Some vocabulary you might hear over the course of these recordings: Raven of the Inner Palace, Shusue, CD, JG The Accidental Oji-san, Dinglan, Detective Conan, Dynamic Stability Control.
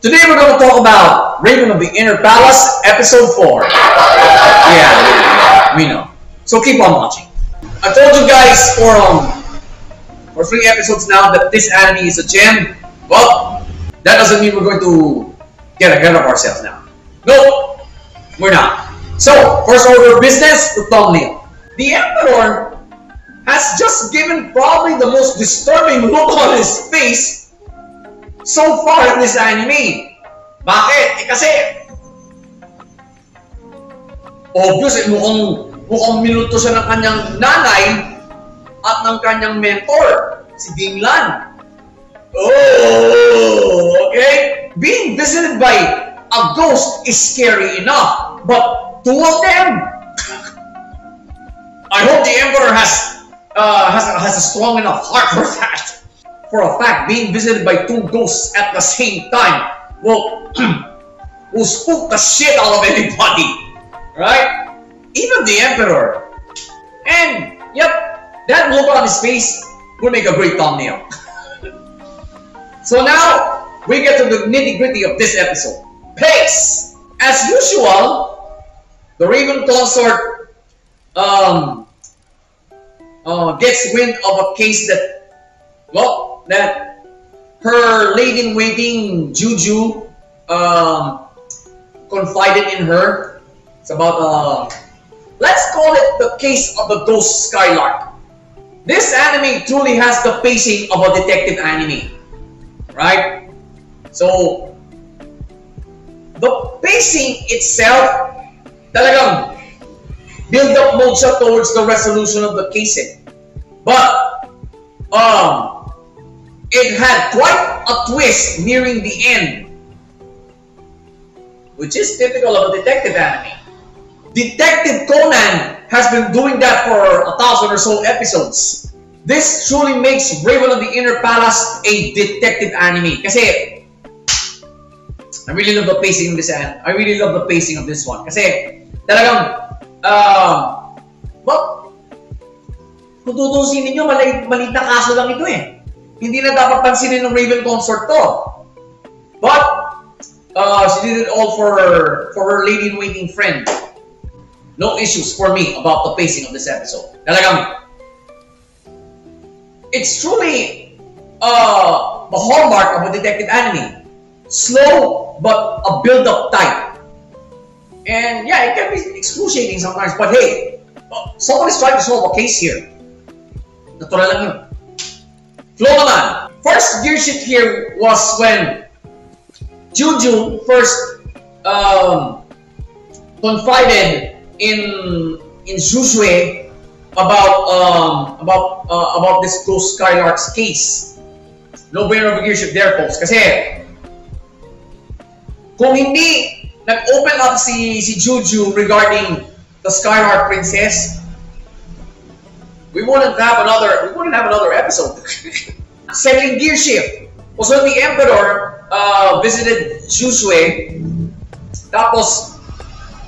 Today we're going to talk about Raven of the Inner Palace, Episode 4. Yeah, we know. So keep on watching. I told you guys for 3 episodes now that this anime is a gem. Well, that doesn't mean we're going to get ahead of ourselves now. Nope, we're not. So, first order of business, the thumbnail. The Emperor has just given probably the most disturbing look on his face so far in this anime. Bakit? Eh kasi obvious, mukhang minuto siya ng kanyang nanay at ng kanyang mentor, si Dinglan. Oh, okay? Being visited by a ghost is scary enough, but 2 of them? I hope the Emperor has a strong enough heart for that. For a fact, being visited by 2 ghosts at the same time will spook the shit out of anybody, right? Even the Emperor. And yep, that look on his face will make a great thumbnail. So now we get to the nitty-gritty of this episode. Pace. As usual, the Raven consort gets wind of a case that her lady-in-waiting, Juju, confided in her. It's about, let's call it the case of the Ghost Skylark. This anime truly has the pacing of a detective anime, right? So, the pacing itself, talagang build-up mode siya towards the resolution of the case. But, it had quite a twist nearing the end, which is typical of a detective anime. Detective Conan has been doing that for 1,000 or so episodes. This truly makes Raven of the Inner Palace a detective anime. Kasi, I really love the pacing of this anime. I really love the pacing of this one. Kasi, talagang, well, kung tutusin ninyo, maliit na kaso lang ito eh. Hindi na dapat pansinin ng Raven consort to. But, she did it all for her lady-in-waiting friend. No issues for me about the pacing of this episode. Talagang, it's truly the hallmark of a detective anime. Slow, but a build-up type. And yeah, it can be excruciating sometimes, but hey, someone is trying to solve a case here. Natural lang yun. Floman. First gear shift here was when Juju first confided in Shusue about this Ghost Skylark's case. No brainer of a gear shift there, folks. Kasi kung hindi nag-open up si Juju regarding the Skylark Princess, we wouldn't have another episode. Second gear shift. Also, the Emperor visited Shusue. Tapos,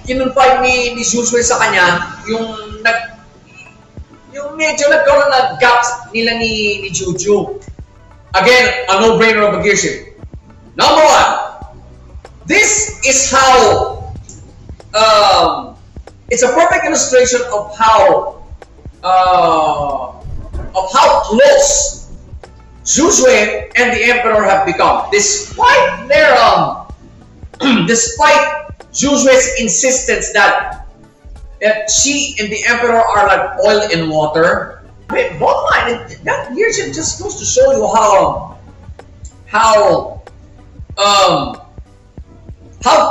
kinunfide ni Shusue sa kanya yung medyo nagkaroon na gaps nila ni Juju. Again, a no-brainer of a gear shift. Number 1. This is how it's a perfect illustration of how close Shusue and the Emperor have become, despite their despite Shusue's insistence that she and the Emperor are like oil and water. I mean, bottom line, that leadership just goes to show you how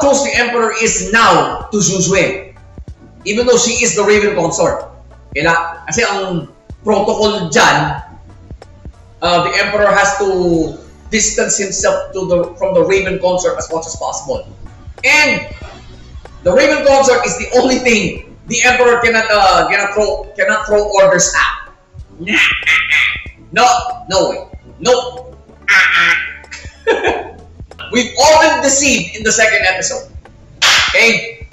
close the Emperor is now to Shusue, even though she is the Raven consort. Kasi ang protocol dyan, the Emperor has to distance himself from the Raven consort as much as possible. And the Raven consort is the only thing the Emperor cannot throw orders at. No, no way. Nope. We've all been deceived in the second episode. Okay?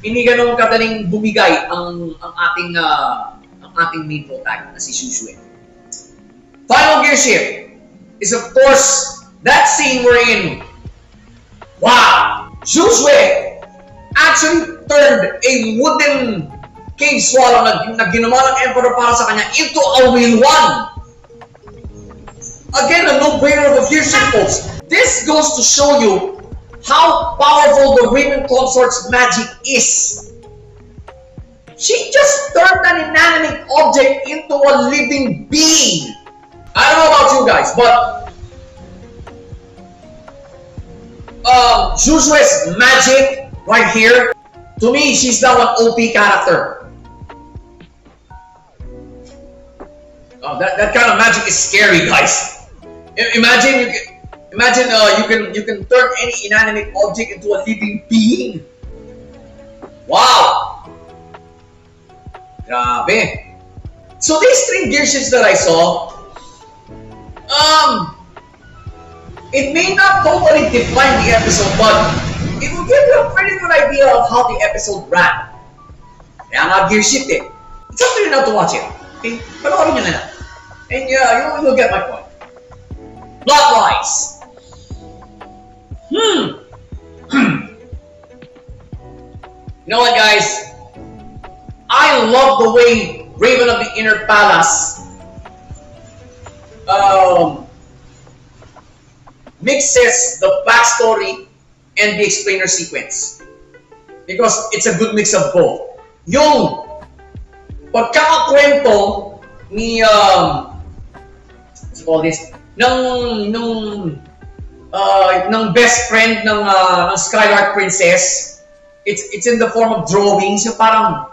Hindi ganun kadaling bumigay ang ating main protagonist na si Shusue. Final gear shift is of course That scene we're in, wow! Juzue actually turned a wooden king swallow na ginawa ng emperor para sa kanya into a real one. Again, a no-brainer of the future, folks. This goes to show you how powerful the women consort's magic is. She just turned an inanimate object into a living being. I don't know about you guys, but Jujue's magic right here, to me, she's now an OP character. Oh, that kind of magic is scary, guys. Imagine you can turn any inanimate object into a living being. Wow! Grabe. So these three gear shifts that I saw, it may not totally define the episode, but it will give you a pretty good idea of how the episode ran. Kaya nga gear shift eh. It's up to you now to watch it. Okay? Panoorin nyo na lang. And yeah, you'll get my point. Plot-wise. You know what, guys? I love the way Raven of the Inner Palace mixes the backstory and the explainer sequence, because it's a good mix of both. Yung pagkakakwento ni what's called this? Ng best friend ng Skylark Princess, it's in the form of drawings, yung parang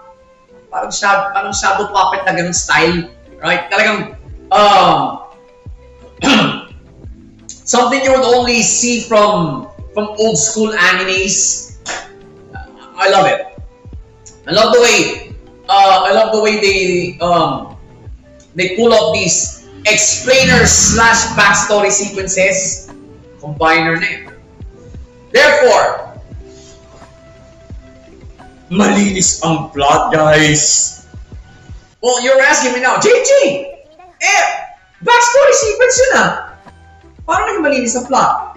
shadow puppet na ganung style, right? Talagang something you would only see from old school animes. I love it. I love the way they pull up these explainers / backstory sequences, combiner na. Therefore, malinis ang plot, guys. Well, you're asking me now, JG, backstory sequence yun ah. Paano naging malinis ang plot?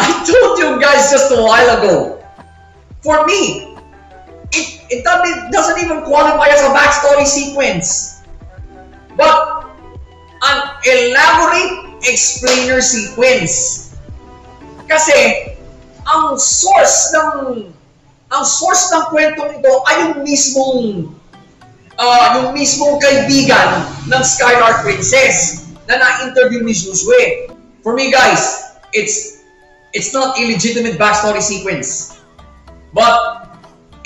I told you guys just a while ago. For me, it doesn't even qualify as a backstory sequence. But an elaborate explainer sequence. Kasi ang source ng kwentong ito ay yung mismong kaibigan ng Skylark Princess na na-interview ni Juzue. For me, guys, it's not a legitimate backstory sequence, but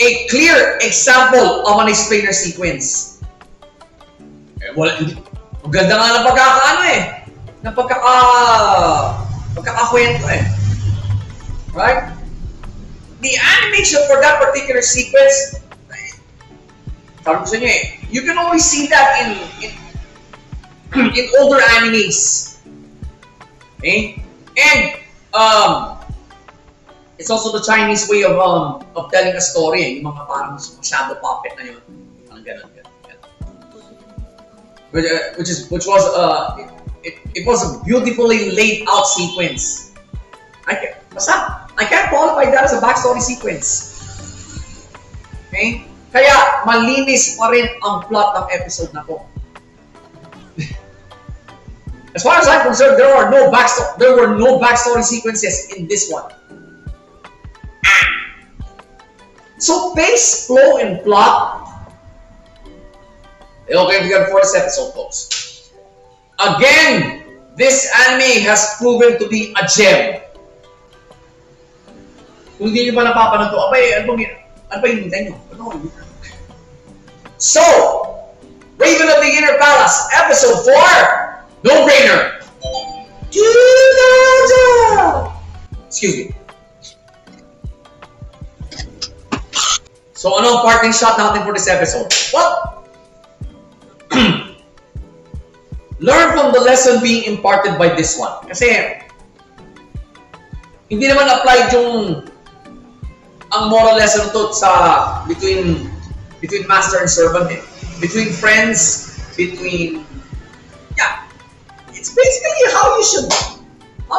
a clear example of an explainer sequence. Well, ang ganda nga ng pagkakaano eh. Ng pagkakakwento eh. Right? The animation for that particular sequence, sabi ko sa inyo eh, you can always see that in older animes. Okay? And, it's also the Chinese way of telling a story eh. Yung mga parang shadow puppet na yun. Parang ganun. Which was a beautifully laid out sequence. I can't qualify that as a backstory sequence. Okay? Kaya malinis pa rin ang plot ng episode na to. As far as I'm concerned, there were no backstory sequences in this one. So pace, flow, and plot. Okay, we got first episode, folks. Again, this anime has proven to be a gem. Kung hindi nyo pa napapanood to, ano ba hinintay nyo? So, Raven of the Inner Palace, episode 4, no brainer. Excuse me. So, ano ang parting shot natin for this episode? What? Learn from the lesson being imparted by this one. Kasi hindi naman applied yung ang moral lesson to sa between master and servant, eh. Between friends, yeah. It's basically how you should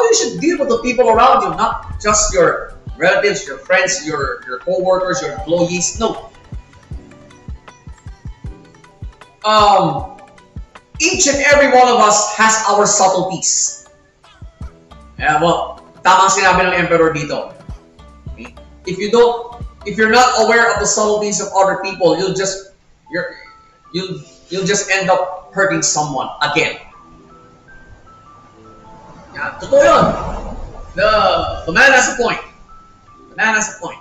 you should deal with the people around you, not just your relatives, your friends, your co-workers, your employees. No. Each and every one of us has our subtleties. Yeah, well, tama sinabi ng Emperor dito. Okay? If you're not aware of the subtleties of other people, you'll just end up hurting someone again. Yeah, totoo yun. The man has a point. The man has a point.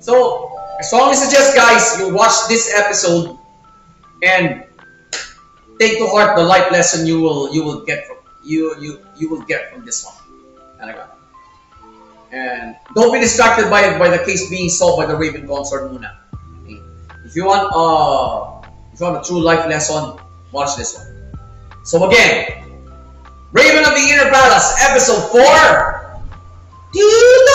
So, I strongly suggest, guys, you watch this episode and take to heart the life lesson you will get from this one. And don't be distracted by the case being solved by the Raven Consort muna. Okay. If you want a true life lesson, watch this one. So again, Raven of the Inner Palace, episode 4.